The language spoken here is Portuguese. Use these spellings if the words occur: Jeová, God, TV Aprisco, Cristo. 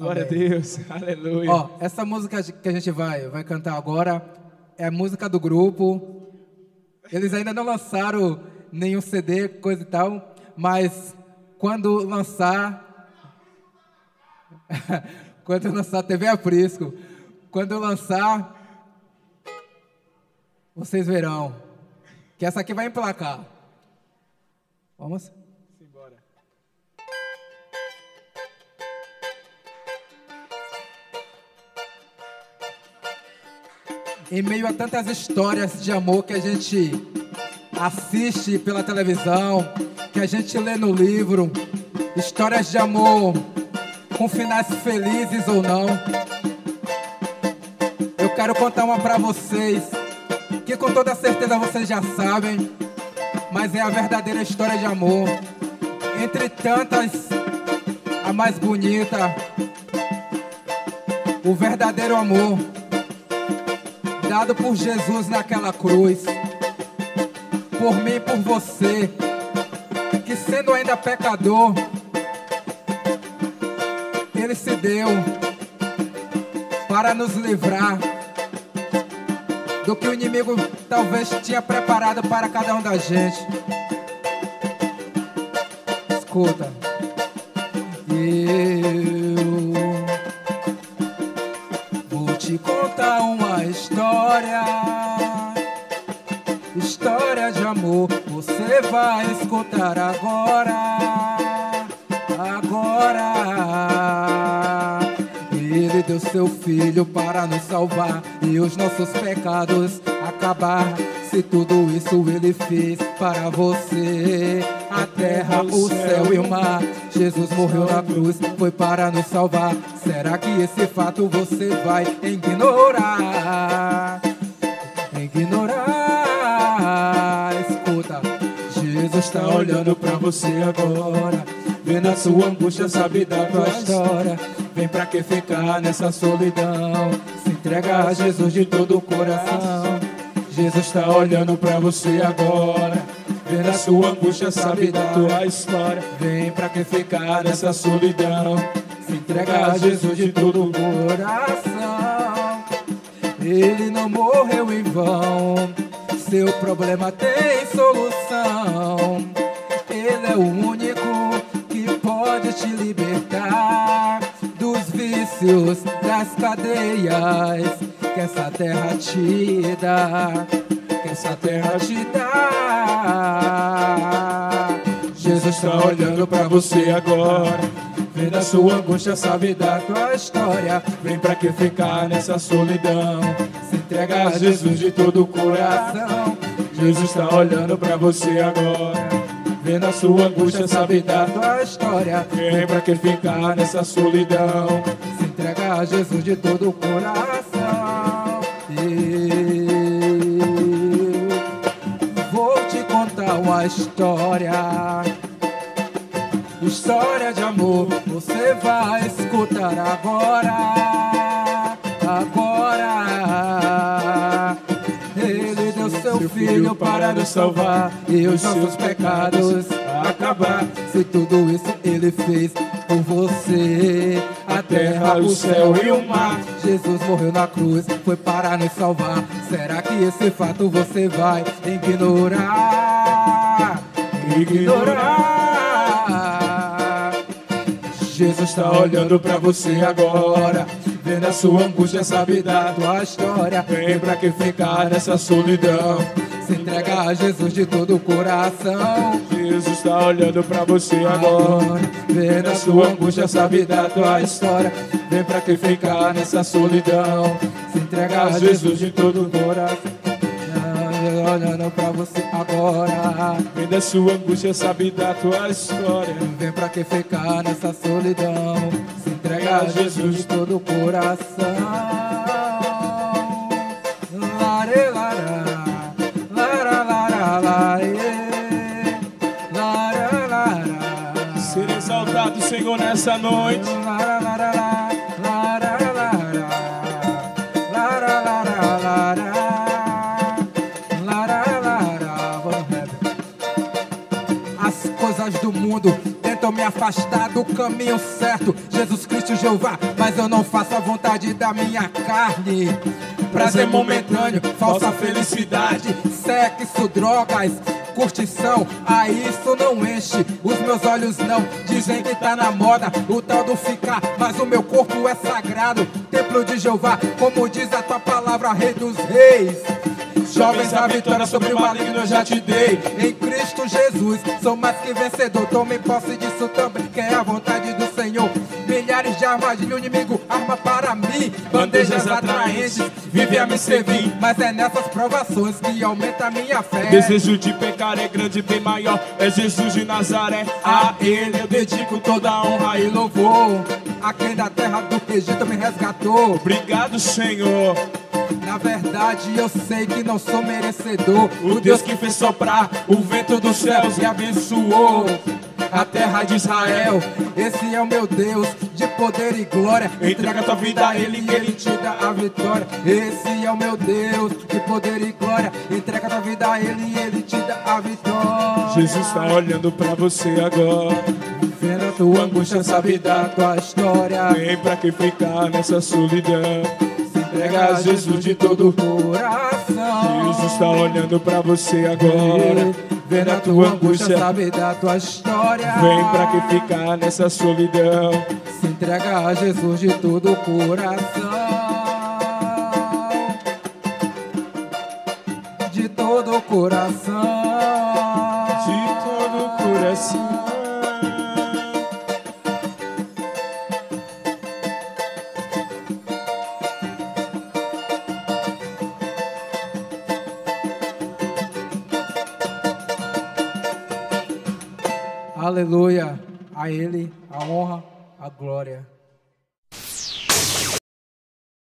Glória a Deus, aleluia. Ó, essa música que a gente vai cantar agora é a música do grupo. Eles ainda não lançaram nenhum CD, coisa e tal, mas quando lançar, quando lançar TV Aprisco, quando lançar, vocês verão que essa aqui vai emplacar. Vamos? Simbora. Em meio a tantas histórias de amor que a gente assiste pela televisão, que a gente lê no livro, histórias de amor com finais felizes ou não, eu quero contar uma pra vocês que com toda certeza vocês já sabem, mas é a verdadeira história de amor. Entre tantas, a mais bonita, o verdadeiro amor dado por Jesus naquela cruz, por mim e por você, que sendo ainda pecador, Ele se deu para nos livrar do que o inimigo talvez tinha preparado para cada um da gente. Escuta. Eu vou te contar uma história, história de amor, você vai escutar agora, agora. Ele deu seu filho para nos salvar e os nossos pecados acabar. Se tudo isso Ele fez para você, a terra, o céu e o mar, Jesus morreu na cruz, foi para nos salvar. Será que esse fato você vai ignorar? Ignorar. Escuta, Jesus está olhando para você agora, vendo a sua angústia, sabe da tua história. Vem pra que ficar nessa solidão? Se entrega a Jesus de todo o coração. Jesus está olhando pra você agora, vendo a sua angústia, sabe da tua história. Vem pra que ficar nessa solidão? Se entrega a Jesus de todo o coração. Ele não morreu em vão, seu problema tem solução. Ele é o único que pode te libertar dos vícios, das cadeias que essa terra te dá, que essa terra te dá. Jesus está olhando pra você agora, vendo a sua angústia, sabe da tua história. Vem pra que ficar nessa solidão? Se entrega a Jesus de todo o coração. Jesus está olhando pra você agora, vendo a sua angústia, sabe da tua história. Vem pra que ficar nessa solidão? Se entrega a Jesus de todo o coração. Eu vou te contar uma história, história de amor, você vai escutar agora, agora. Ele deu seu filho para nos salvar e os nossos pecados acabar. Se tudo isso Ele fez por você, a terra, o céu e o mar, Jesus morreu na cruz, foi para nos salvar. Será que esse fato você vai ignorar? Ignorar. Jesus está olhando para você agora, vendo a sua angústia, sabe da tua história. Vem pra que ficar nessa solidão? Se entrega a Jesus de todo o coração. Jesus está olhando pra você agora, vendo a sua angústia, sabe da tua história. Vem pra que ficar nessa solidão? Se entrega a Jesus de todo o coração. Olhando pra você agora, vendo a sua angústia, sabe da tua história. Vem pra que ficar nessa solidão? Entrega a Jesus de todo o coração. Lare, lara, lara, lara, lare, lara, lara. Ser exaltado, Senhor, nessa noite. Lara, lara, lara, lara, lara, lara, lara, lara, lara. As coisas do mundo tentam me me afastar do caminho certo, Jesus Cristo, Jeová. Mas eu não faço a vontade da minha carne. Prazer momentâneo, falsa felicidade, sexo, drogas, curtição, a isso não enche os meus olhos não. Dizem que tá na moda o tal do ficar, mas o meu corpo é sagrado, templo de Jeová. Como diz a tua palavra, Rei dos Reis, jovens, a vitória sobre o maligno eu já te dei. Em Cristo Jesus, sou mais que vencedor. Tome posse disso também, que é a vontade do Senhor. Milhares de armas de um inimigo, arma para mim, bandejas atraentes, vive a me servir. Mas é nessas provações que aumenta a minha fé. O desejo de pecar é grande, bem maior, é Jesus de Nazaré. A Ele eu dedico toda a honra e louvor, a quem da terra do Egito me resgatou. Obrigado, Senhor. Na verdade eu sei que não sou merecedor. O Deus que fez soprar o vento dos céus e abençoou a terra de Israel, esse é o meu Deus de poder e glória. Entrega tua vida a Ele e Ele te dá a vitória. Esse é o meu Deus de poder e glória. Entrega tua vida a Ele e Ele te dá a vitória. Jesus está olhando pra você agora, vendo a tua angústia, sabe da tua história. Vem pra que ficar nessa solidão, entrega a Jesus de todo o coração. Jesus está olhando pra você agora, vendo a tua angústia, sabe da tua história. Vem pra que ficar nessa solidão, se entrega a Jesus de todo o coração, de todo o coração, de todo o coração. Aleluia, a Ele a honra, a glória.